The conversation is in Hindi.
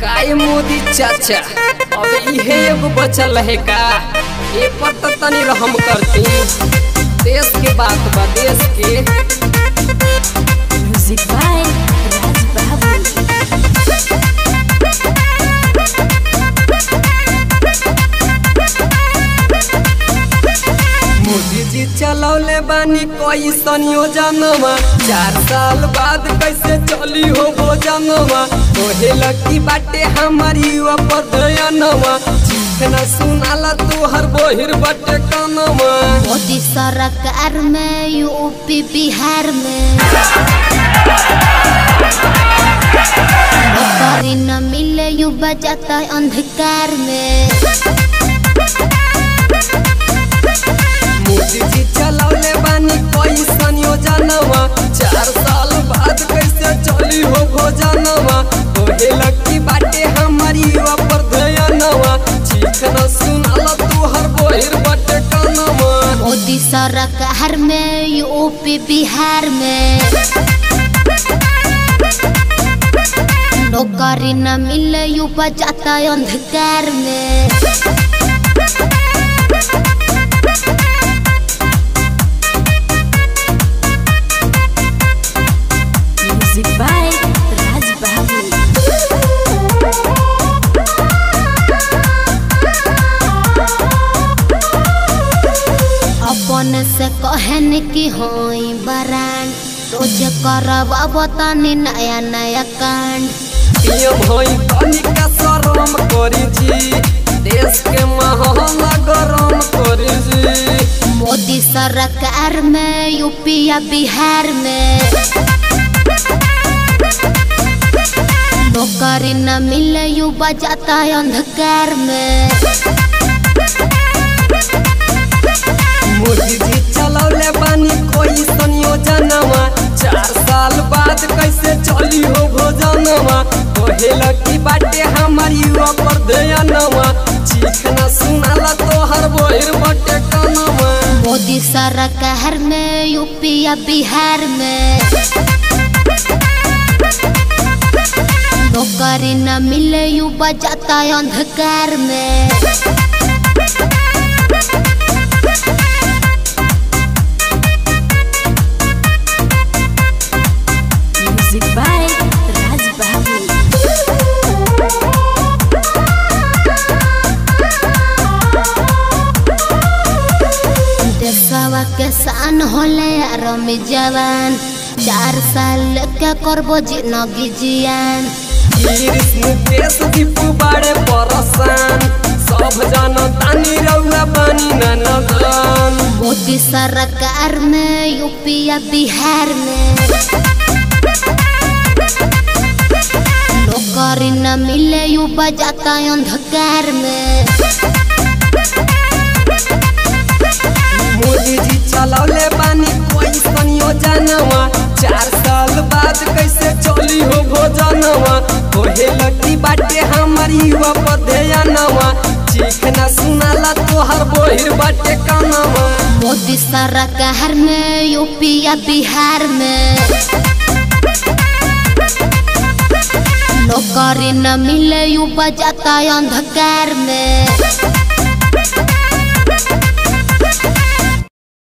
काय मोदी चाचा अब इहे एगो बचल है का ए पर तनी रहम करती देश के बात बा देश के म्यूजिक बाय राज बाबू। मोदी जी चलौले बानी कैसन योजनावा 4 साल बाद कैसे चली हो योजनावा तोहे लकी बाटे हमारी युवा पदयानवा जितना सुनाला तोहर बहिर बाटे कानवा। मोदी सरकार में यूपी बिहार में नौकरी न मिले युवा जाता अंधकार में। मोदी जी चलौले बानी कैसन योजनावा 4 साल बाद कैसे चली हो योजनावा तोहे लकी बाटे हमारी युवा पदयानवा चिकना सुनाला तोहर बहिर बाटे कानवा। मोदी सरकार में यूपी बिहार में नौकरी न मिले युवा जाता अंधकार में। से कहन की होई बरान रोज करब तनी नया नया कांड पीएम होई तनी का शरम करी जी देश के महला गरम करी जी। मोदी सरकार में यूपी या बिहार में नौकरी न मिले युवा जाता अंधकार में। मोदी जी चलौले बानी कैसन योजनावा 4 साल बाद कैसे चली हो योजनावा तोहे लकी बाटे हमार युवा पदयानवा चिकना सुनाला तोहर बहिर बाटे कानवा। मोदी सरकार में यूपी या बिहार में नौकरी न मिले युवा जाता अंधकार में। देशवा किसान होले आरमी जवान 4 साल के करबो जिंदगी जियान देश दीपू बाड़े परसान सब जनता निरौला पानी न नगन। मोदी सरकार में यूपी या बिहार में नौकरी न मिले युवा जाता अंधकार में। मोदी जी चलौले बानी कैसन योजनावा 4 साल बाद कैसे चली हो योजनावा तोहे लकी बाटे हमार युवा पदयानवा चिकना सुनाला तोहर बहिर बाटे कानवा। मोदी सरकार में यूपी या बिहार में नौकरी न मिले युवा जाता अंधकार में।